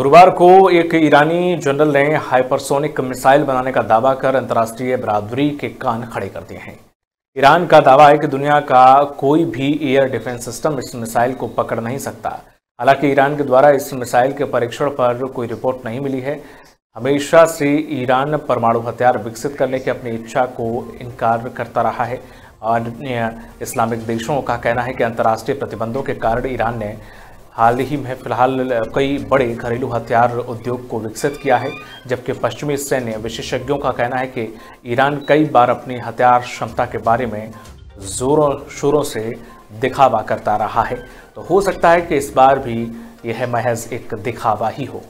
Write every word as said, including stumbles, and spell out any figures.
गुरुवार को एक ईरानी जनरल ने हाइपरसोनिक मिसाइल बनाने का दावा कर अंतर्राष्ट्रीय बरादरी के कान खड़े कर दिए हैं। ईरान का दावा है कि दुनिया का कोई भी एयर डिफेंस सिस्टम इस मिसाइल को पकड़ नहीं सकता। हालांकि ईरान के द्वारा इस मिसाइल के परीक्षण पर कोई रिपोर्ट नहीं मिली है। हमेशा से ईरान परमाणु हथियार विकसित करने की अपनी इच्छा को इनकार करता रहा है और इस्लामिक देशों का कहना है कि अंतर्राष्ट्रीय प्रतिबंधों के कारण ईरान ने हाल ही में फिलहाल कई बड़े घरेलू हथियार उद्योग को विकसित किया है, जबकि पश्चिमी सैन्य विशेषज्ञों का कहना है कि ईरान कई बार अपनी हथियार क्षमता के बारे में जोरों शोरों से दिखावा करता रहा है, तो हो सकता है कि इस बार भी यह महज एक दिखावा ही हो।